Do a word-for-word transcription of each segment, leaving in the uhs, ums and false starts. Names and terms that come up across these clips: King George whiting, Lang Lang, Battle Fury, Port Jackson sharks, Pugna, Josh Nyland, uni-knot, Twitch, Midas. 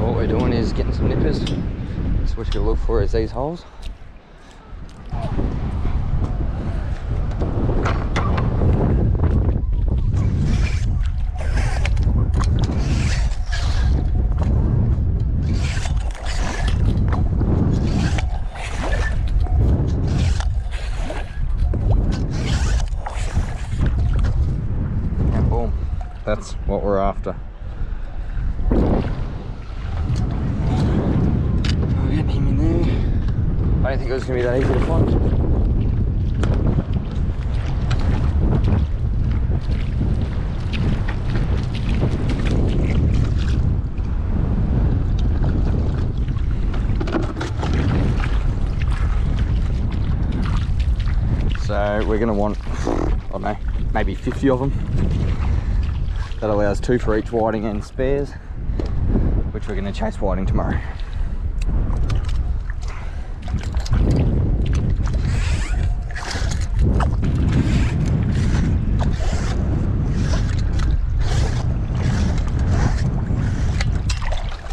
So what we're doing is getting some nippers. So what you look for is these holes. And boom, that's what we're after. I didn't think it was going to be that easy to find. So we're going to want, I don't know, maybe fifty of them. That allows two for each whiting and spares, which we're going to chase whiting tomorrow.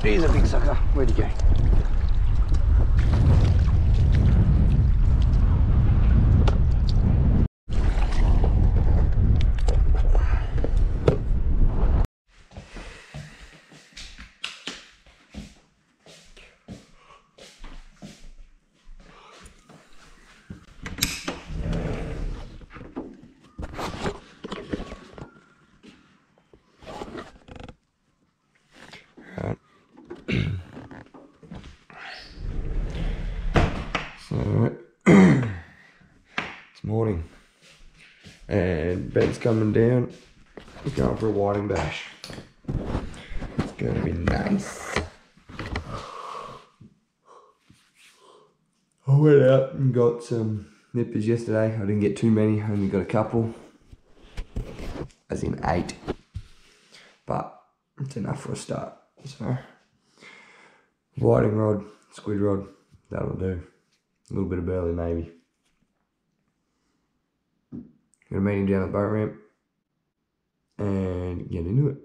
He's a big sucker. Where'd he go? Morning, and Ben's coming down. We're going for a whiting bash. It's gonna be nice. I went out and got some nippers yesterday. I didn't get too many, I only got a couple, as in eight, but it's enough for a start. So whiting rod, squid rod, that'll do. A little bit of burley maybe. Gonna meet him down the boat ramp and get into it.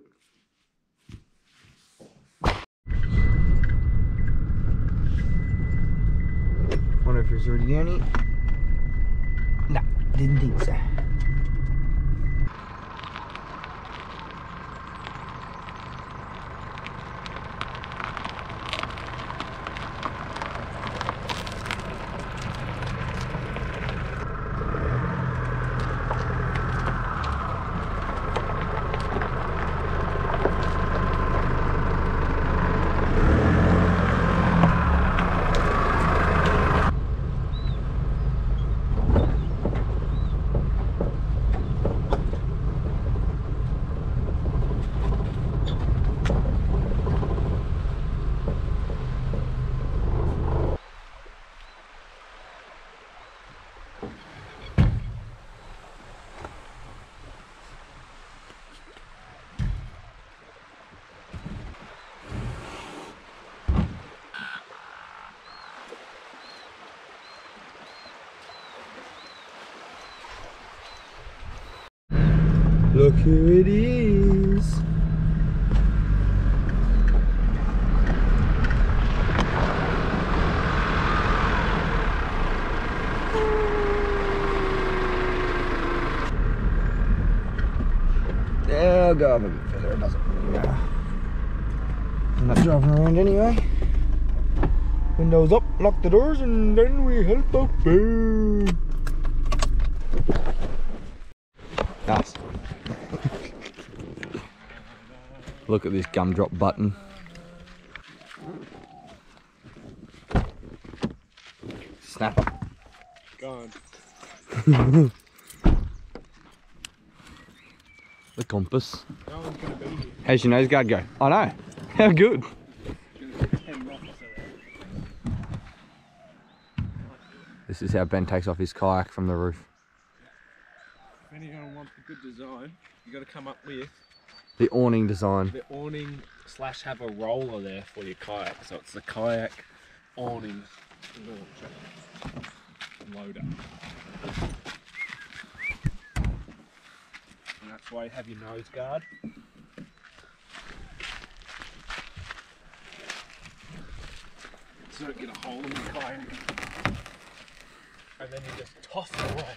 Wonder if he's already down here. No, didn't think so. Look who it is. They'll go up a bit further, it doesn't really matter. I'm not driving around anyway. Windows up, lock the doors, and then we head back home. Nice. Look at this gumdrop button. Snapper. Gone. The compass. No one's gonna be here. How's your nose guard go? I know. How good. This is how Ben takes off his kayak from the roof. If anyone wants a good design, you gotta come up with the awning design. The awning slash have a roller there for your kayak. So it's the kayak awning launcher loader. And that's why you have your nose guard. so it get a hole in the cone. And then you just toss it away.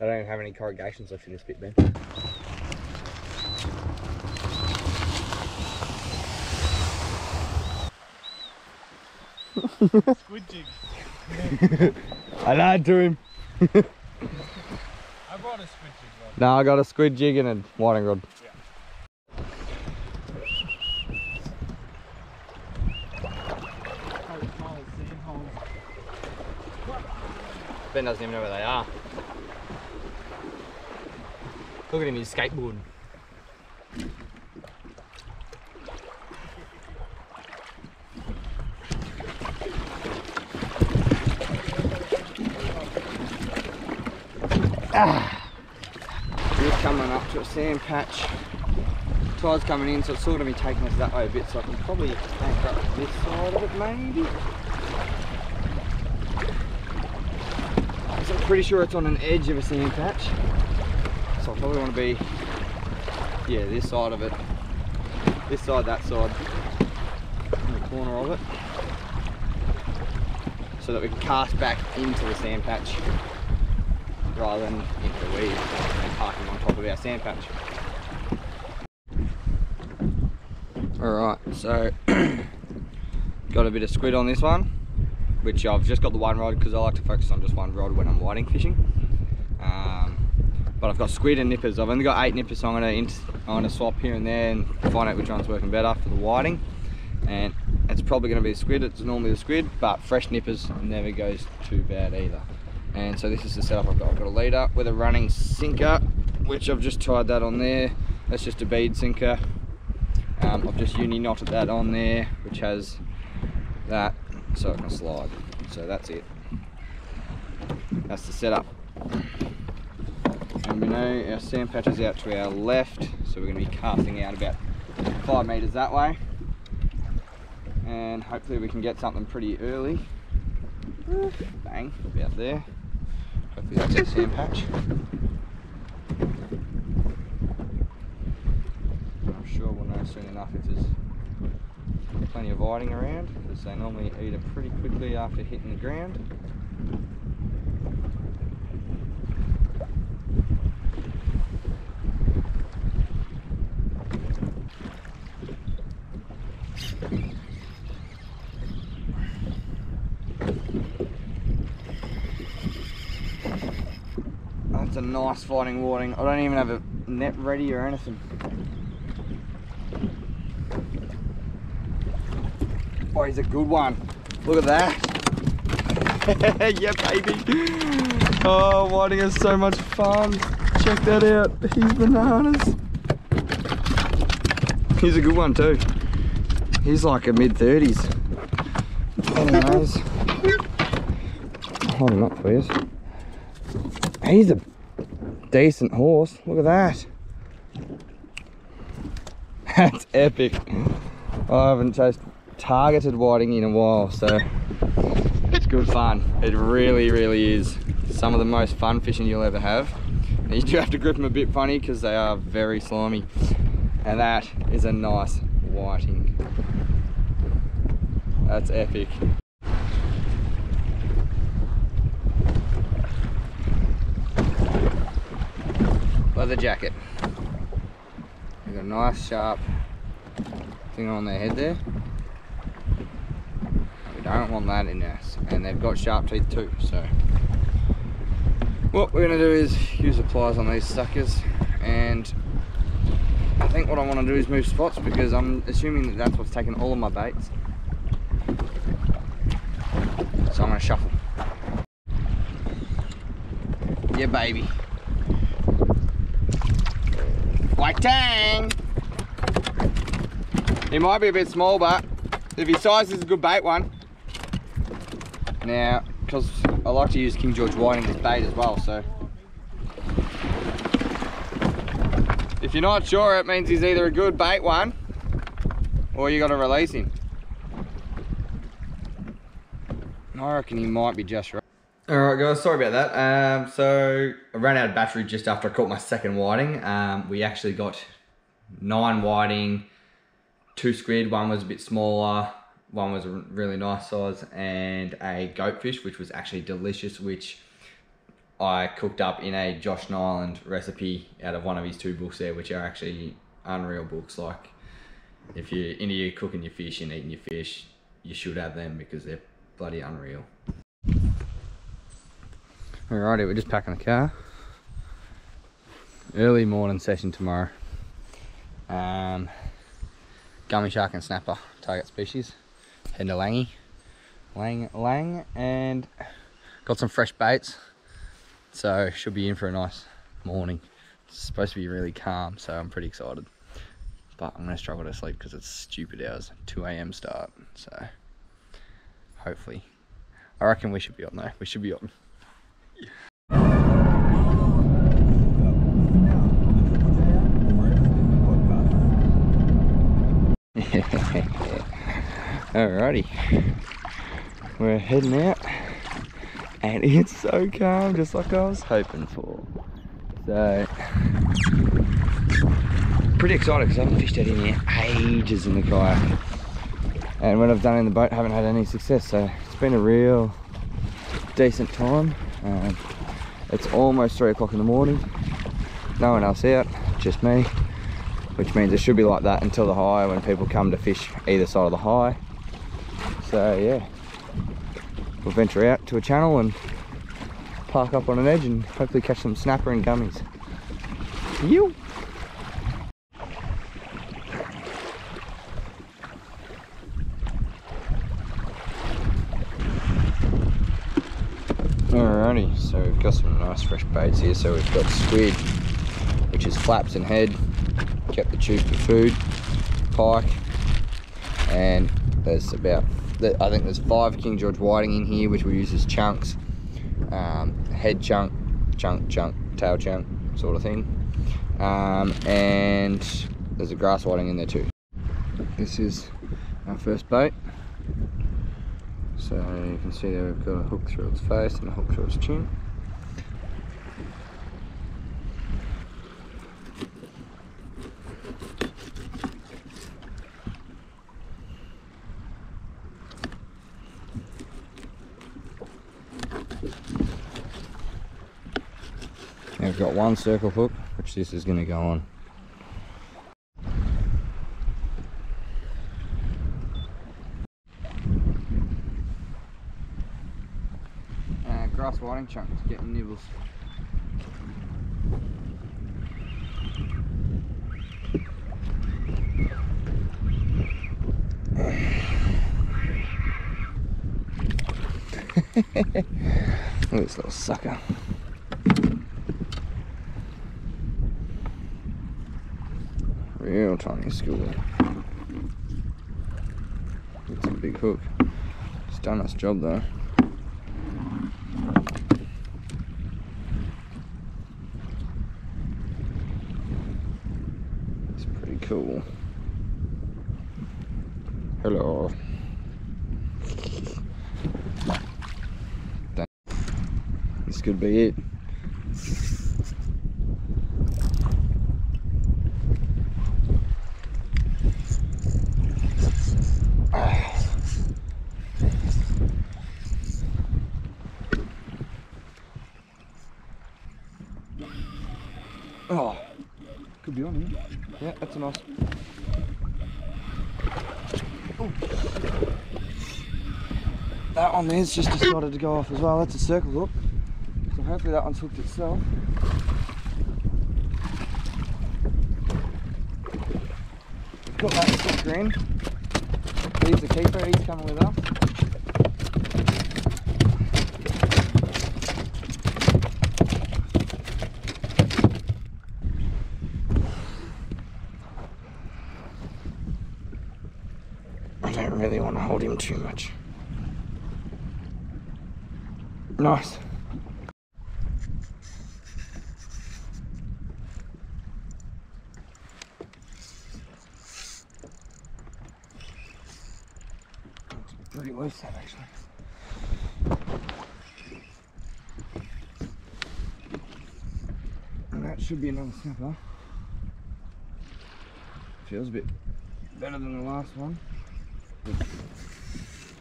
I don't even have any corrugations left in this bit, man. Squid jig. I lied to him. I brought a squid jig rod. No, I got a squid jig and a whiting rod. Yeah. Ben doesn't even know where they are. Look at him, he's skateboarding. Ah. We're coming up to a sand patch. The tide's coming in, so it's sort of me taking us that way a bit, so I can probably back up this side of it maybe. I'm pretty sure it's on an edge of a sand patch, so I probably want to be, yeah, this side of it, this side, that side, in the corner of it, so that we can cast back into the sand patch rather than into the weeds and parking on top of our sand patch. Alright, so got a bit of squid on this one, which I've just got the one rod because I like to focus on just one rod when I'm whiting fishing. Um, but I've got squid and nippers. I've only got eight nippers, so I'm going to I'm going to swap here and there and find out which one's working better for the whiting. And it's probably going to be a squid. It's normally the squid, but fresh nippers never goes too bad either. And so this is the setup I've got. I've got a leader with a running sinker, which I've just tied that on there. That's just a bead sinker. Um, I've just uni-knotted that on there, which has that, so it can slide. So that's it. That's the setup. And we know our sand patch is out to our left, so we're going to be casting out about five meters that way. And hopefully we can get something pretty early. Bang, about there. Hopefully that's our sand patch. I'm sure we'll know soon enough if there's plenty of whiting around, because they normally eat it pretty quickly after hitting the ground. That's a nice fighting whiting. I don't even have a net ready or anything. Oh, he's a good one. Look at that. Yeah, baby. Oh, whiting is so much fun. Check that out. He's bananas. He's a good one too. He's like a mid thirties. Bananas. Hold him up, please. He's a decent horse. Look at that. That's epic. I haven't chased targeted whiting in a while, so it's good fun. It really really is some of the most fun fishing you'll ever have. And you do have to grip them a bit funny because they are very slimy. And that is a nice whiting. That's epic. Leather jacket. They've got a nice sharp thing on their head there. I don't want that in there, and they've got sharp teeth too, so what we're going to do is use the pliers on these suckers. And I think what I want to do is move spots, because I'm assuming that that's what's taking all of my baits, so I'm going to shuffle. Yeah, baby. Whiting! He might be a bit small, but if his size is a good bait one. Now, because I like to use King George whiting as bait as well, so if you're not sure, it means he's either a good bait one or you got to release him. I reckon he might be just right. Alright guys, sorry about that. Um, so I ran out of battery just after I caught my second whiting. Um, we actually got nine whiting, two squid, one was a bit smaller, one was a really nice size, and a goatfish, which was actually delicious, which I cooked up in a Josh Nyland recipe out of one of his two books there, which are actually unreal books. Like, if you're into your cooking your fish and eating your fish, you should have them because they're bloody unreal. Alrighty, we're just packing the car. Early morning session tomorrow. Um, gummy shark and snapper, target species. Heading to Langy. Lang, Lang, and got some fresh baits. So should be in for a nice morning. It's supposed to be really calm, so I'm pretty excited. But I'm gonna struggle to sleep because it's stupid hours, two A M start. So hopefully, I reckon we should be on though. We should be on. Alrighty, we're heading out. And it's so calm, just like I was hoping for. So, pretty excited because I haven't fished out in here ages in the kayak. And when I've done it in the boat, haven't had any success. So it's been a real decent time. Um, it's almost three o'clock in the morning. No one else out, just me. Which means it should be like that until the high when people come to fish either side of the high. So yeah. We'll venture out to a channel and park up on an edge and hopefully catch some snapper and gummies. Yo! Alrighty, so we've got some nice fresh baits here. So we've got squid, which is flaps and head, kept the tube for food, pike, and there's about, I think there's five King George whiting in here, which we use as chunks, um, head chunk, chunk, chunk, tail chunk, sort of thing. Um, and there's a grass whiting in there too. This is our first bait. So you can see there we've got a hook through its face and a hook through its chin. Now we've got one circle hook, which this is going to go on. Uh, grass whiting chunk is getting nibbles. Look at this little sucker. Real tiny school. It's a big hook. It's done its job though. It's pretty cool. Hello. This could be it. Oh, could be on here. Yeah, that's a nice. Ooh. That one there's just decided to go off as well. That's a circle hook. So hopefully that one's hooked itself. Got that sucker in. He's the keeper, he's coming with us. Really want to hold him too much. Nice. Pretty loose that actually. That should be another snapper. Feels a bit better than the last one.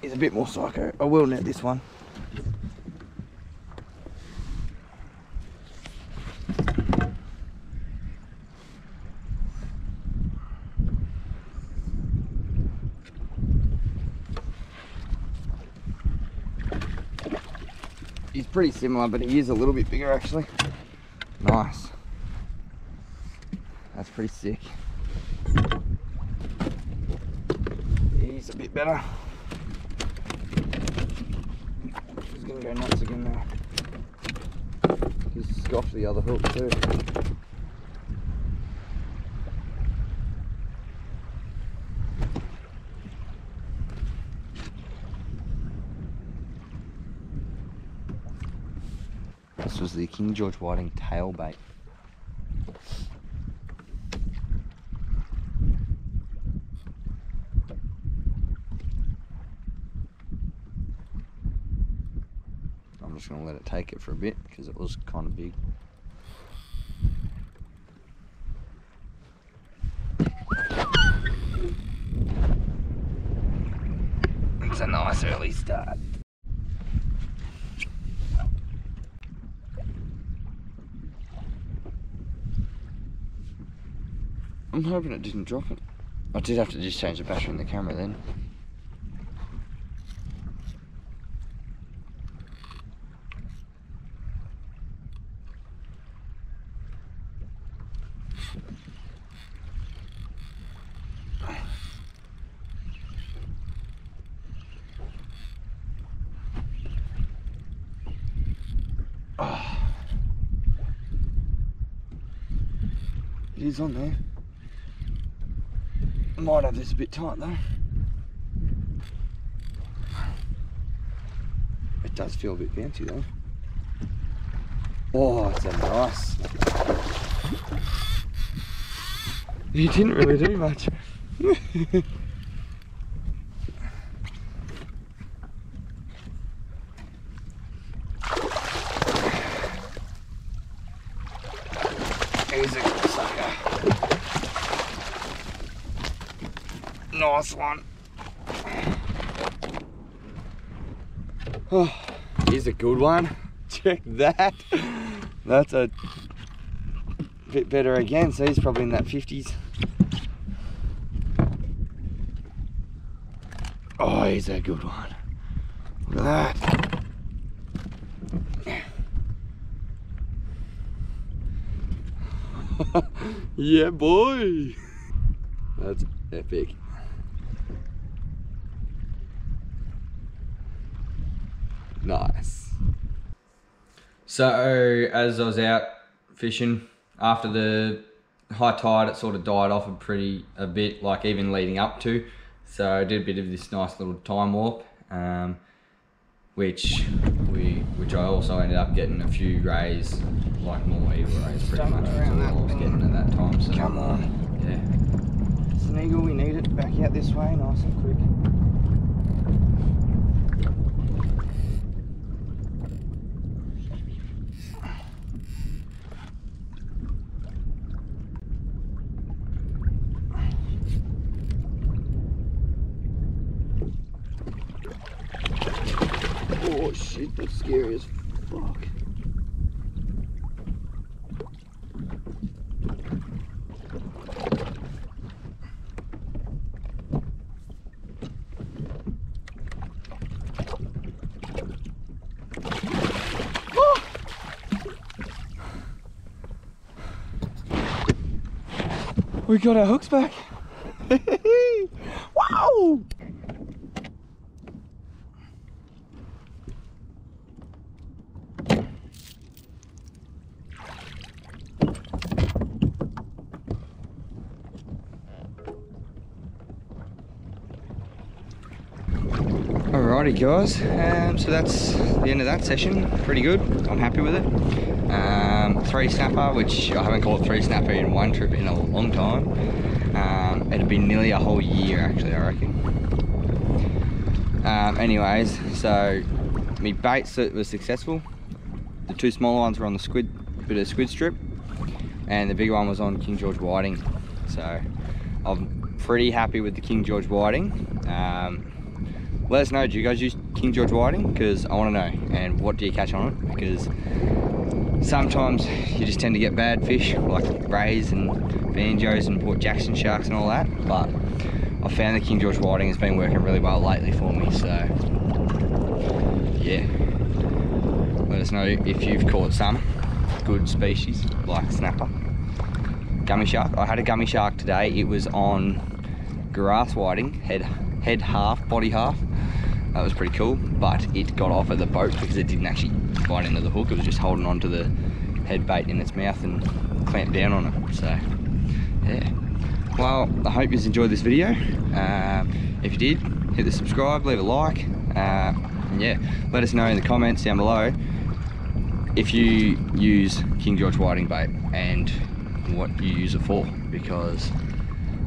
He's a bit more psycho. I will net this one. He's pretty similar, but he is a little bit bigger actually. Nice. That's pretty sick. He's a bit better. He's gonna go nuts again now. He's scoffed the other hook too. This was the King George whiting tail bait. I'm just going to let it take it for a bit because it was kind of big. It's a nice early start. I'm hoping it didn't drop it. I did have to just change the battery in the camera then. Oh. It is on there. I might have this a bit tight though. It does feel a bit bouncy though. Oh, it's a nice. He didn't really do much. He's a good sucker. Nice one. Oh, here's a good one. Check that. That's a bit better again. So he's probably in that fifties. Oh, he's a good one. Look at that. Yeah, boy. That's epic. Nice. So as I was out fishing after the high tide, it sort of died off a pretty a bit, like even leading up to. So I did a bit of this nice little time warp, um, which we which I also ended up getting a few rays, like more eagle rays, pretty Stumped much. That's all I was thing. getting at that time. So come on, yeah. It's an eagle. We need it back out this way, nice and quick. Oh shit, that's scary as fuck. Oh. We got our hooks back. Wow! Alrighty guys, um, so that's the end of that session. Pretty good, I'm happy with it. Um, three snapper, which I haven't caught three snapper in one trip in a long time. Um, it'd been nearly a whole year actually, I reckon. Um, anyways, so me baits was successful. The two smaller ones were on the squid, bit of squid strip. and the big one was on King George whiting. So I'm pretty happy with the King George whiting. Um, let us know, do you guys use King George whiting? Because I want to know, and what do you catch on it? Because sometimes you just tend to get bad fish like rays and banjos and Port Jackson sharks and all that, but I found the King George whiting has been working really well lately for me. So yeah, let us know if you've caught some good species like snapper, gummy shark. I had a gummy shark today. It was on grass whiting, head head half, body half. That was pretty cool, but it got off at the boat because it didn't actually bite into the hook. It was just holding on to the head bait in its mouth and clamped down on it. So yeah, well, I hope you enjoyed this video. Uh, if you did, hit the subscribe, leave a like, uh, and yeah, let us know in the comments down below if you use King George whiting bait and what you use it for, because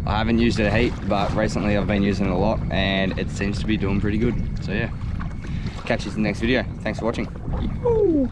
I haven't used it a heap, but recently I've been using it a lot and it seems to be doing pretty good. So yeah, catch you in the next video. Thanks for watching. Ooh.